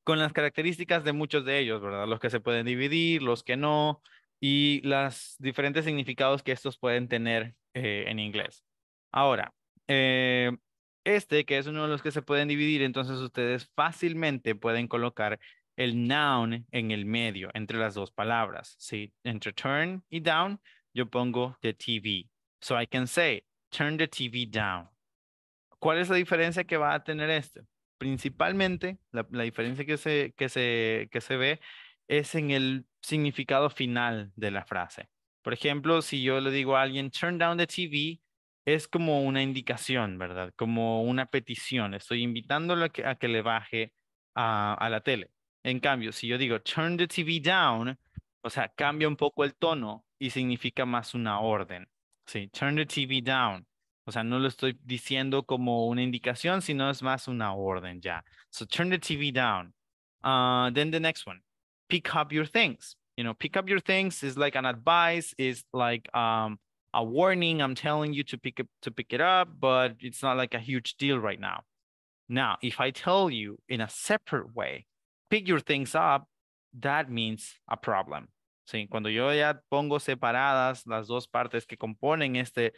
con las características de muchos de ellos, ¿verdad? Los que se pueden dividir, los que no, y los diferentes significados que estos pueden tener en inglés. Ahora, este que es uno de los que se pueden dividir, entonces ustedes fácilmente pueden colocar el noun en el medio, entre las dos palabras, ¿sí? Entre turn y down, yo pongo the TV. So I can say, turn the TV down. ¿Cuál es la diferencia que va a tener este? Principalmente, la diferencia que se ve es en el significado final de la frase. Por ejemplo, si yo le digo a alguien, turn down the TV, es como una indicación, ¿verdad? Como una petición. Estoy invitándolo a que le baje a la tele. En cambio, si yo digo, turn the TV down, o sea, cambia un poco el tono y significa más una orden. Sí, turn the TV down. O sea, no lo estoy diciendo como una indicación, sino es más una orden ya. So, turn the TV down. Then the next one, pick up your things. You know, pick up your things is like an advice, is like a warning. I'm telling you to pick it up, but it's not like a huge deal right now. Now, if I tell you in a separate way, pick your things up, that means a problem. Sí, cuando yo ya pongo separadas las dos partes que componen este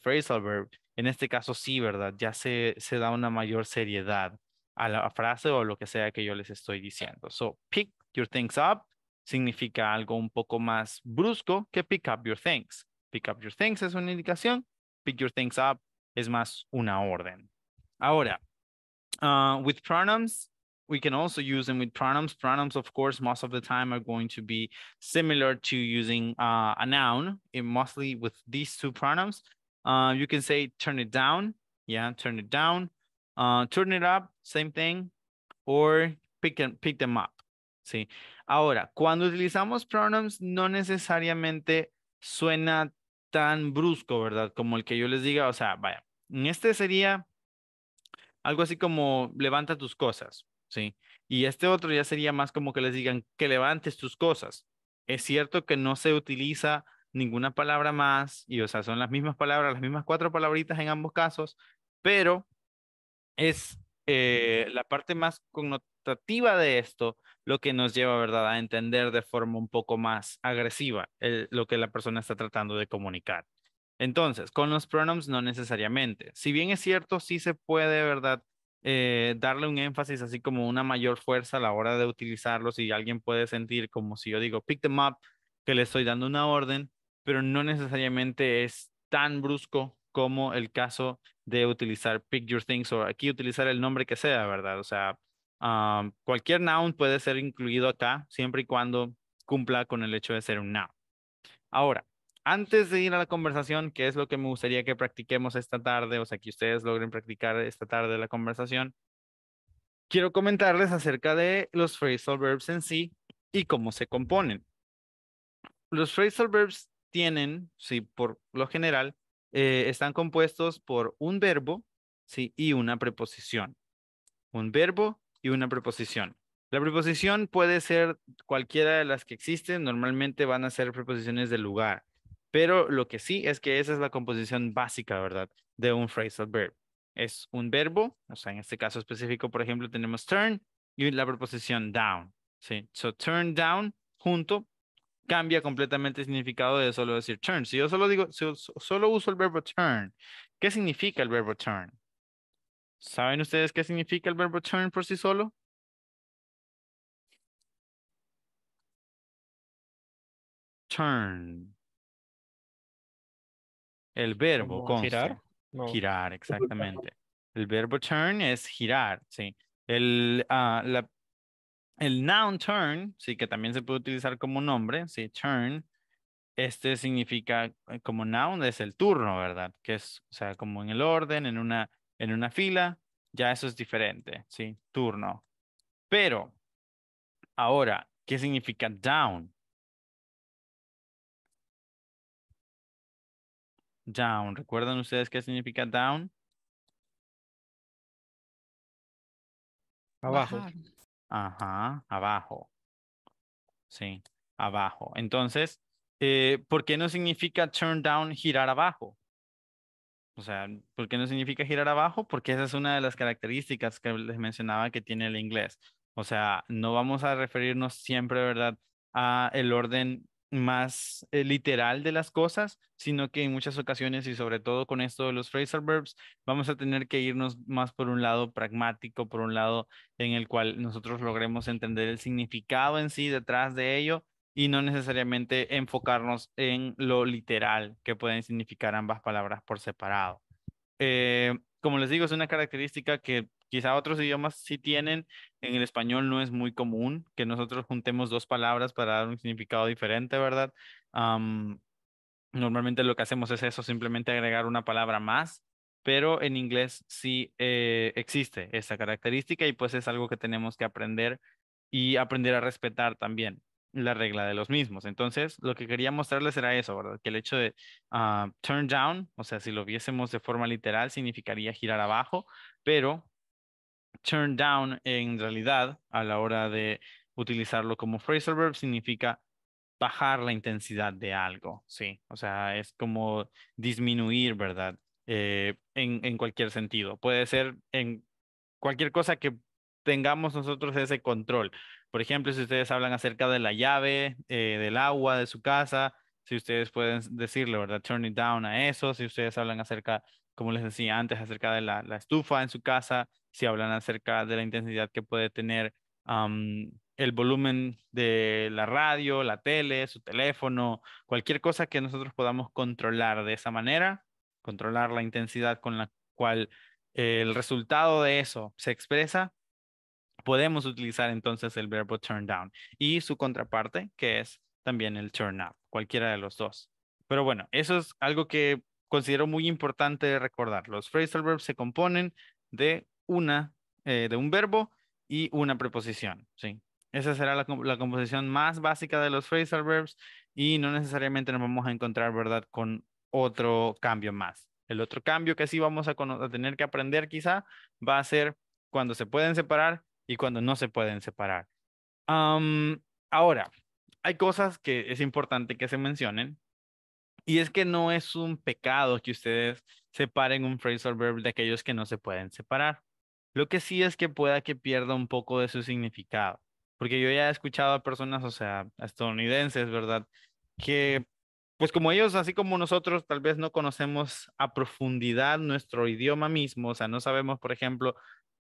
phrasal verb, en este caso sí, ¿verdad? Ya se da una mayor seriedad a la frase o lo que sea que yo les estoy diciendo. So, pick your things up significa algo un poco más brusco que pick up your things. Pick up your things es una indicación, pick your things up es más una orden. Ahora, with pronouns, we can also use them with pronouns. Pronouns, of course, most of the time are going to be similar to using a noun, and mostly with these two pronouns. You can say turn it down. Yeah, turn it down. Turn it up, same thing. Or pick them up. ¿Sí? Ahora, cuando utilizamos pronouns, no necesariamente suena tan brusco, ¿verdad? Como el que yo les diga, o sea, vaya. En este sería algo así como levanta tus cosas. Sí, y este otro ya sería más como que les digan que levantes tus cosas. Es cierto que no se utiliza ninguna palabra más, y o sea, son las mismas palabras, las mismas cuatro palabritas en ambos casos, pero es la parte más connotativa de esto, lo que nos lleva, ¿verdad?, a entender de forma un poco más agresiva lo que la persona está tratando de comunicar. Entonces, con los pronombres no necesariamente. Si bien es cierto, sí se puede, ¿verdad?, darle un énfasis, así como una mayor fuerza a la hora de utilizarlos, y alguien puede sentir como si yo digo pick them up, que le estoy dando una orden, pero no necesariamente es tan brusco como el caso de utilizar pick your things, o aquí utilizar el nombre que sea, ¿verdad? O sea, cualquier noun puede ser incluido acá, siempre y cuando cumpla con el hecho de ser un noun. Ahora, antes de ir a la conversación, que es lo que me gustaría que practiquemos esta tarde, o sea, que ustedes logren practicar esta tarde la conversación, quiero comentarles acerca de los phrasal verbs en sí y cómo se componen. Los phrasal verbs tienen, sí, por lo general, están compuestos por un verbo, sí, y una preposición. Un verbo y una preposición. La preposición puede ser cualquiera de las que existen, normalmente van a ser preposiciones de lugar. Pero lo que sí es que esa es la composición básica, ¿verdad?, de un phrasal verb. Es un verbo, o sea, en este caso específico, por ejemplo, tenemos turn y la preposición down, ¿sí? So, turn down, junto, cambia completamente el significado de solo decir turn. Si yo solo digo, si solo uso el verbo turn, ¿qué significa el verbo turn? ¿Saben ustedes qué significa el verbo turn por sí solo? Turn. El verbo con girar, no. Girar, exactamente. El verbo turn es girar, sí. El noun turn, sí, que también se puede utilizar como nombre, sí, turn. Este significa como noun es el turno, ¿verdad? Que es, o sea, como en el orden, en una fila, ya eso es diferente, sí, turno. Pero ahora, ¿qué significa down? Down. ¿Recuerdan ustedes qué significa down? Abajo. Bajar. Ajá, abajo. Sí, abajo. Entonces, ¿por qué no significa turn down, girar abajo? O sea, ¿por qué no significa girar abajo? Porque esa es una de las características que les mencionaba que tiene el inglés. O sea, no vamos a referirnos siempre, ¿verdad?, a el orden más literal de las cosas, sino que en muchas ocasiones, y sobre todo con esto de los phrasal verbs, vamos a tener que irnos más por un lado pragmático, por un lado en el cual nosotros logremos entender el significado en sí detrás de ello, y no necesariamente enfocarnos en lo literal que pueden significar ambas palabras por separado. Como les digo, es una característica que quizá otros idiomas sí tienen. En el español no es muy común que nosotros juntemos dos palabras para dar un significado diferente, ¿verdad? Normalmente lo que hacemos es eso, simplemente agregar una palabra más, pero en inglés sí existe esa característica, y pues es algo que tenemos que aprender y aprender a respetar también la regla de los mismos. Entonces, lo que quería mostrarles era eso, ¿verdad? Que el hecho de turn down, o sea, si lo viésemos de forma literal, significaría girar abajo, pero turn down en realidad a la hora de utilizarlo como phrasal verb significa bajar la intensidad de algo, ¿sí? O sea, es como disminuir, ¿verdad? En cualquier sentido. Puede ser en cualquier cosa que tengamos nosotros ese control. Por ejemplo, si ustedes hablan acerca de la llave, del agua, de su casa, si ustedes pueden decirle, ¿verdad?, turn it down a eso. Si ustedes hablan acerca, como les decía antes, acerca de la estufa en su casa, si hablan acerca de la intensidad que puede tener el volumen de la radio, la tele, su teléfono, cualquier cosa que nosotros podamos controlar de esa manera, controlar la intensidad con la cual el resultado de eso se expresa, podemos utilizar entonces el verbo turn down y su contraparte, que es también el turn up, cualquiera de los dos. Pero bueno, eso es algo que considero muy importante recordar. Los phrasal verbs se componen de un verbo y una preposición, ¿sí? Esa será la composición más básica de los phrasal verbs, y no necesariamente nos vamos a encontrar, ¿verdad?, con otro cambio más. El otro cambio que sí vamos a tener que aprender quizá va a ser cuando se pueden separar y cuando no se pueden separar. Ahora, hay cosas que es importante que se mencionen, y es que no es un pecado que ustedes separen un phrasal verb de aquellos que no se pueden separar. Lo que sí es que pueda que pierda un poco de su significado. Porque yo ya he escuchado a personas, o sea, estadounidenses, ¿verdad? Que, pues como ellos, así como nosotros, tal vez no conocemos a profundidad nuestro idioma mismo. O sea, no sabemos, por ejemplo...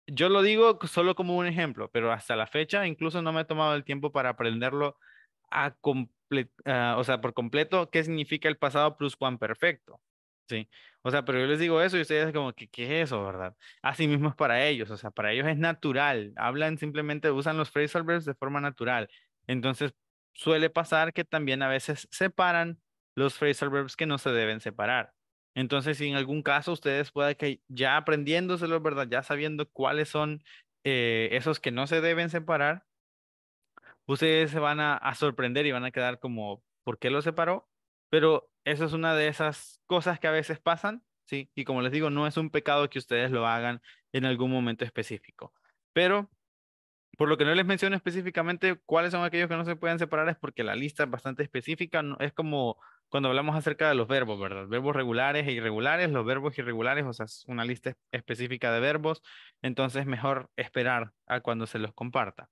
Yo lo digo solo como un ejemplo, pero hasta la fecha incluso no me he tomado el tiempo para aprenderlo por completo, qué significa el pasado pluscuamperfecto, ¿sí? O sea, pero yo les digo eso y ustedes como, ¿qué es eso, verdad? Así mismo es para ellos, o sea, para ellos es natural, hablan simplemente, usan los phrasal verbs de forma natural. Entonces suele pasar que también a veces separan los phrasal verbs que no se deben separar. Entonces, si en algún caso ustedes puedan que ya aprendiéndoselo, ¿verdad? Ya sabiendo cuáles son esos que no se deben separar, ustedes se van a sorprender y van a quedar como, ¿por qué lo separó? Pero eso es una de esas cosas que a veces pasan, ¿sí? Y como les digo, no es un pecado que ustedes lo hagan en algún momento específico. Pero, por lo que no les menciono específicamente cuáles son aquellos que no se pueden separar es porque la lista es bastante específica, no, es como... Cuando hablamos acerca de los verbos, ¿verdad? Verbos regulares e irregulares, los verbos irregulares, o sea, es una lista específica de verbos, entonces mejor esperar a cuando se los comparta.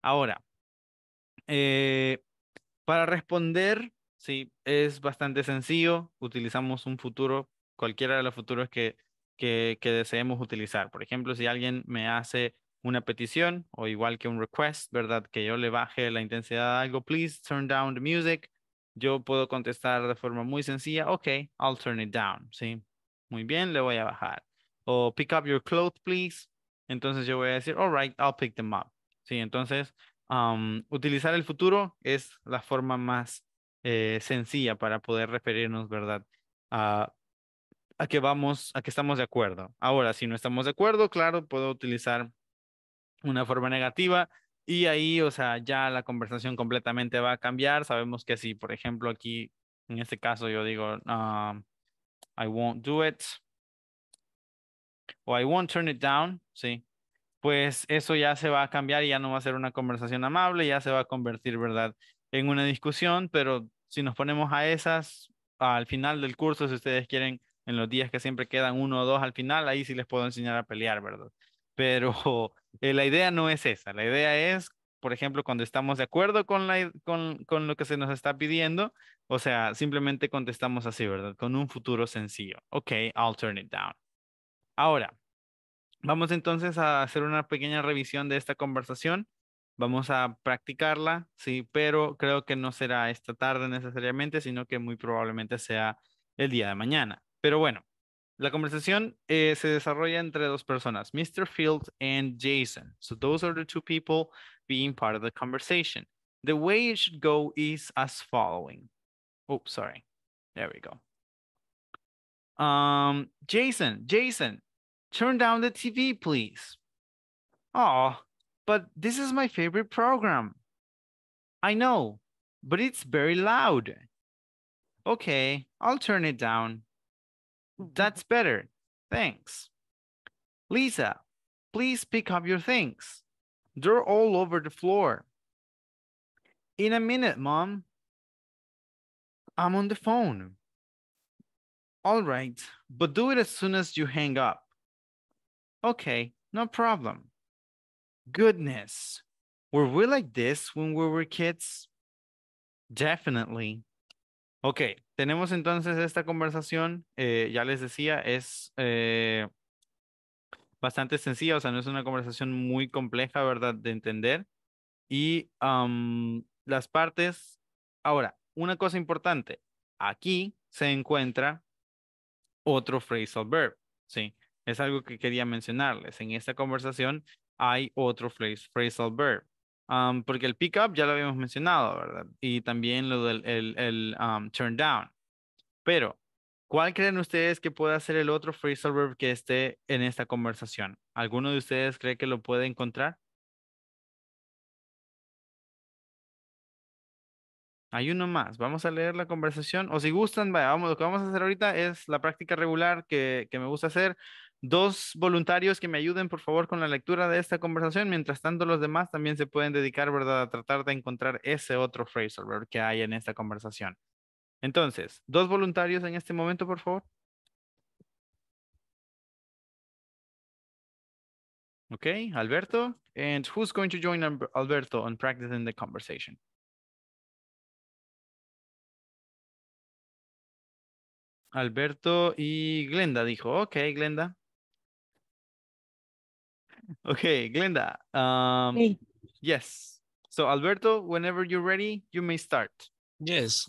Ahora, para responder, sí, es bastante sencillo, utilizamos un futuro, cualquiera de los futuros que deseemos utilizar. Por ejemplo, si alguien me hace una petición, o igual que un request, ¿verdad? Que yo le baje la intensidad a algo, please turn down the music. Yo puedo contestar de forma muy sencilla, ok, I'll turn it down, ¿sí? Muy bien, le voy a bajar. O pick up your clothes, please. Entonces yo voy a decir, all right, I'll pick them up. Sí, entonces utilizar el futuro es la forma más sencilla para poder referirnos, ¿verdad? A que estamos de acuerdo. Ahora, si no estamos de acuerdo, claro, puedo utilizar una forma negativa. Y ahí, o sea, ya la conversación completamente va a cambiar. Sabemos que si, por ejemplo, aquí, en este caso, yo digo, I won't do it. O I won't turn it down, ¿sí? Pues eso ya se va a cambiar y ya no va a ser una conversación amable. Ya se va a convertir, ¿verdad? En una discusión. Pero si nos ponemos a esas, al final del curso, si ustedes quieren, en los días que siempre quedan 1 o 2 al final, ahí sí les puedo enseñar a pelear, ¿verdad? Pero... la idea no es esa, la idea es, por ejemplo, cuando estamos de acuerdo con lo que se nos está pidiendo, o sea, simplemente contestamos así, ¿verdad? Con un futuro sencillo. Ok, I'll turn it down. Ahora, vamos entonces a hacer una pequeña revisión de esta conversación. Vamos a practicarla, sí, pero creo que no será esta tarde necesariamente, sino que muy probablemente sea el día de mañana. Pero bueno. La conversación se desarrolla entre dos personas, Mr. Field and Jason. So those are the two people being part of the conversation. The way it should go is as following. Oh, sorry. There we go. Jason, turn down the TV, please. Oh, but this is my favorite program. I know, but it's very loud. Okay, I'll turn it down. That's better. Thanks. Lisa, please pick up your things. They're all over the floor. In a minute, Mom. I'm on the phone. All right, but do it as soon as you hang up. Okay, no problem. Goodness, were we like this when we were kids? Definitely. Ok, tenemos entonces esta conversación, ya les decía, es bastante sencilla, o sea, no es una conversación muy compleja, ¿verdad?, de entender. Y las partes, ahora, una cosa importante, aquí se encuentra otro phrasal verb, ¿sí? Es algo que quería mencionarles, en esta conversación hay otro phrasal verb. Porque el pick up ya lo habíamos mencionado, ¿verdad? Y también lo del turn down. Pero, ¿cuál creen ustedes que pueda ser el otro phrasal verb que esté en esta conversación? ¿Alguno de ustedes cree que lo puede encontrar? Hay uno más. Vamos a leer la conversación. O si gustan, vamos, lo que vamos a hacer ahorita es la práctica regular que me gusta hacer. 2 voluntarios que me ayuden, por favor, con la lectura de esta conversación. Mientras tanto, los demás también se pueden dedicar, ¿verdad?, a tratar de encontrar ese otro phrasal verb que hay en esta conversación. Entonces, 2 voluntarios en este momento, por favor. Okay, Alberto. And who's going to join Alberto on practicing the conversation? Alberto y Glenda dijo, okay, Glenda. Okay, Glenda. Hey. Yes. So Alberto, whenever you're ready, you may start. Yes.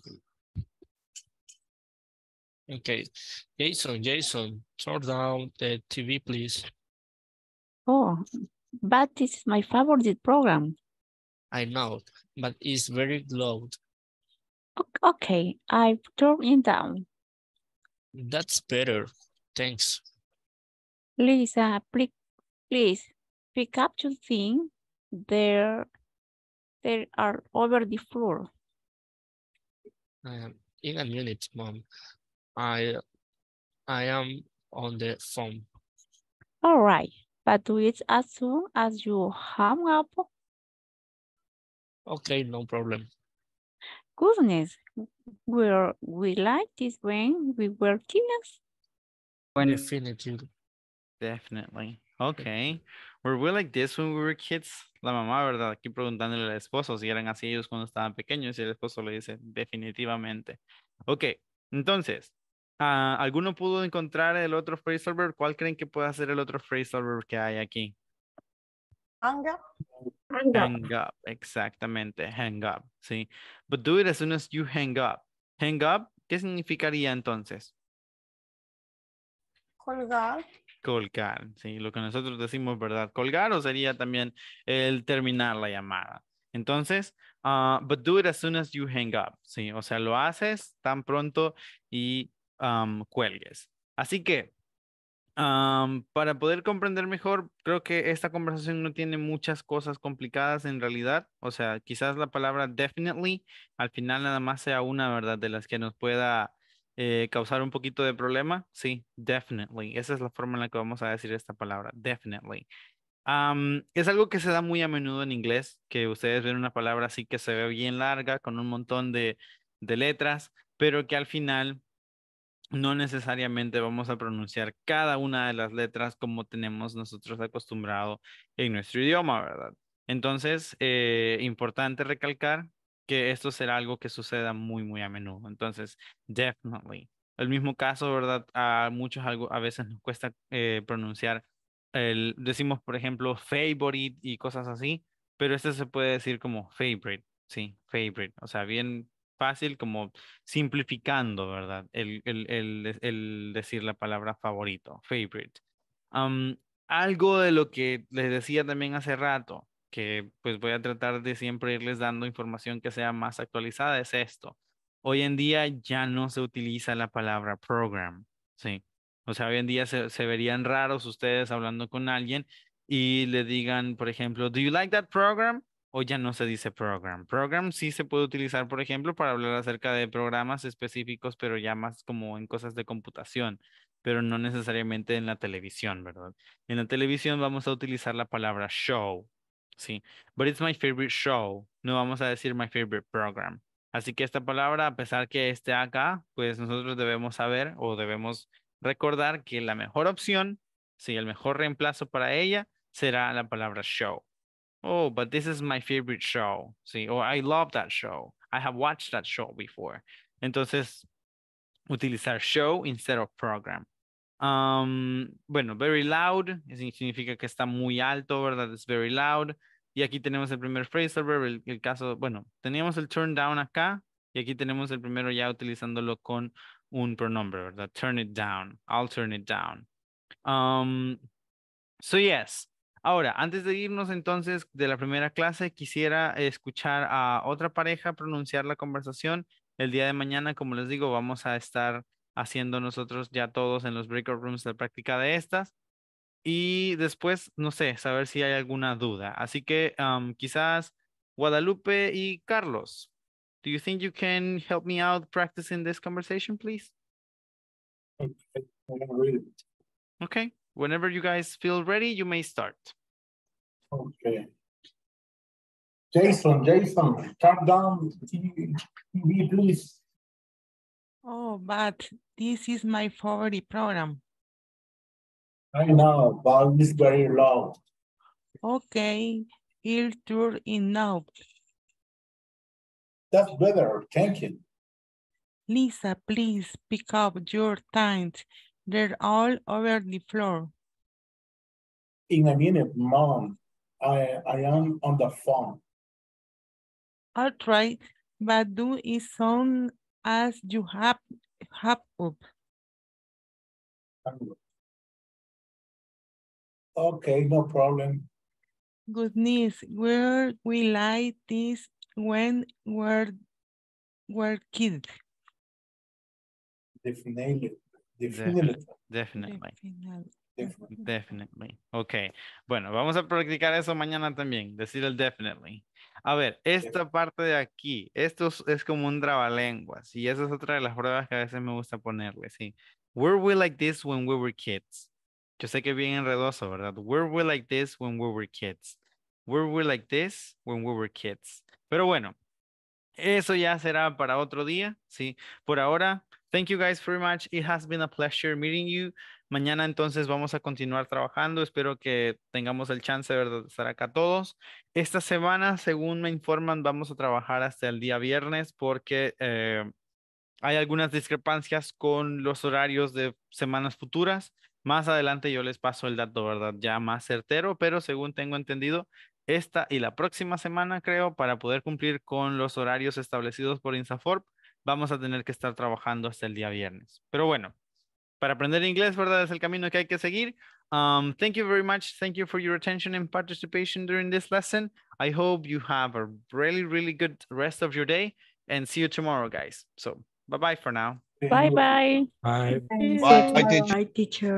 Okay. Jason, turn down the TV, please. Oh, but this is my favorite program. I know, but it's very loud. Okay, I've turned it down. That's better. Thanks. Lisa, please pick up your thing. They are over the floor. In a minute, Mom. I am on the phone. All right, but do it as soon as you hang up. Okay, no problem. Goodness, were we like this when we were kids? Definitely. Definitely. Okay. Were we like this when we were kids? La mamá, ¿verdad? Aquí preguntándole al esposo si eran así ellos cuando estaban pequeños y el esposo le dice definitivamente. Ok, entonces, ¿alguno pudo encontrar el otro phrase solver? ¿Cuál creen que pueda ser el otro phrase solver que hay aquí? Hang up. Hang up. Hang up, exactamente, hang up, sí. But do it as soon as you hang up. Hang up, ¿qué significaría entonces? Colgar. Colgar, sí, lo que nosotros decimos, ¿verdad? Colgar o sería también el terminar la llamada. Entonces, but do it as soon as you hang up, sí. O sea, lo haces tan pronto y cuelgues. Así que, para poder comprender mejor, creo que esta conversación no tiene muchas cosas complicadas en realidad. O sea, quizás la palabra definitely al final nada más sea una, ¿verdad? De las que nos pueda causar un poquito de problema. Sí, definitely. Esa es la forma en la que vamos a decir esta palabra, definitely. Es algo que se da muy a menudo en inglés, que ustedes ven una palabra así que se ve bien larga, con un montón de letras, pero que al final no necesariamente vamos a pronunciar cada una de las letras como tenemos nosotros acostumbrado en nuestro idioma, ¿verdad? Entonces, importante recalcar que esto será algo que suceda muy, muy a menudo. Entonces, definitely. El mismo caso, ¿verdad? A muchos a veces nos cuesta pronunciar, decimos, por ejemplo, favorite y cosas así, pero este se puede decir como favorite, sí, favorite. O sea, bien fácil, como simplificando, ¿verdad? El decir la palabra favorito, favorite. Algo de lo que les decía también hace rato, que pues voy a tratar de siempre irles dando información que sea más actualizada, es esto. Hoy en día ya no se utiliza la palabra program, ¿sí? O sea, hoy en día se verían raros ustedes hablando con alguien y le digan, por ejemplo, do you like that program? O ya no se dice program. Program sí se puede utilizar, por ejemplo, para hablar acerca de programas específicos, pero ya más como en cosas de computación, pero no necesariamente en la televisión, ¿verdad? En la televisión vamos a utilizar la palabra show, sí. But it's my favorite show. No vamos a decir my favorite program. Así que esta palabra, a pesar que esté acá, pues nosotros debemos saber o debemos recordar que la mejor opción, sí, el mejor reemplazo para ella será la palabra show. Oh, but this is my favorite show, sí, or I love that show. I have watched that show before. Entonces, utilizar show instead of program. Bueno, very loud, significa que está muy alto, ¿verdad? It's very loud. Y aquí tenemos el primer phrase solver, el caso, bueno, teníamos el turn down acá, y aquí tenemos el primero ya utilizándolo con un pronombre, ¿verdad? Turn it down, I'll turn it down. So yes. Ahora, antes de irnos entonces de la primera clase, quisiera escuchar a otra pareja pronunciar la conversación. El día de mañana, como les digo, vamos a estar haciendo nosotros ya todos en los breakout rooms la práctica de estas. Y después, no sé, saber si hay alguna duda. Así que quizás Guadalupe y Carlos, do you think you can help me out practicing this conversation, please? Okay. Whenever you guys feel ready, you may start. Okay. Jason, turn down TV, please. Oh, but this is my favorite program. I know, but it's very loud. Okay, il turn in now. That's better, thank you. Lisa, please pick up your tents. They're all over the floor. In a minute, Mom. I am on the phone. All right, but do it soon as you have up. Okay, no problem. Goodness, where we like this when we're kids. Definitely. Ok. Bueno, vamos a practicar eso mañana también. Decir el definitely. A ver, esta parte de aquí. Esto es como un trabalenguas. Y esa es otra de las pruebas que a veces me gusta ponerle. Sí. Were we like this when we were kids? Yo sé que es bien enredoso, ¿verdad? Were we like this when we were kids? Were we like this when we were kids? Pero bueno, eso ya será para otro día, ¿sí? Por ahora, thank you guys very much. It has been a pleasure meeting you. Mañana entonces vamos a continuar trabajando. Espero que tengamos el chance, ¿verdad?, de estar acá todos. Esta semana, según me informan, vamos a trabajar hasta el día viernes porque... hay algunas discrepancias con los horarios de semanas futuras. Más adelante yo les paso el dato, ¿verdad? Ya más certero, pero según tengo entendido, esta y la próxima semana, creo, para poder cumplir con los horarios establecidos por Insaforp, vamos a tener que estar trabajando hasta el día viernes. Pero bueno, para aprender inglés, ¿verdad?, es el camino que hay que seguir. Thank you very much. Thank you for your attention and participation during this lesson. I hope you have a really, really good rest of your day and see you tomorrow, guys. So, bye-bye for now. Bye-bye. Bye. Bye, teacher. Bye, teacher.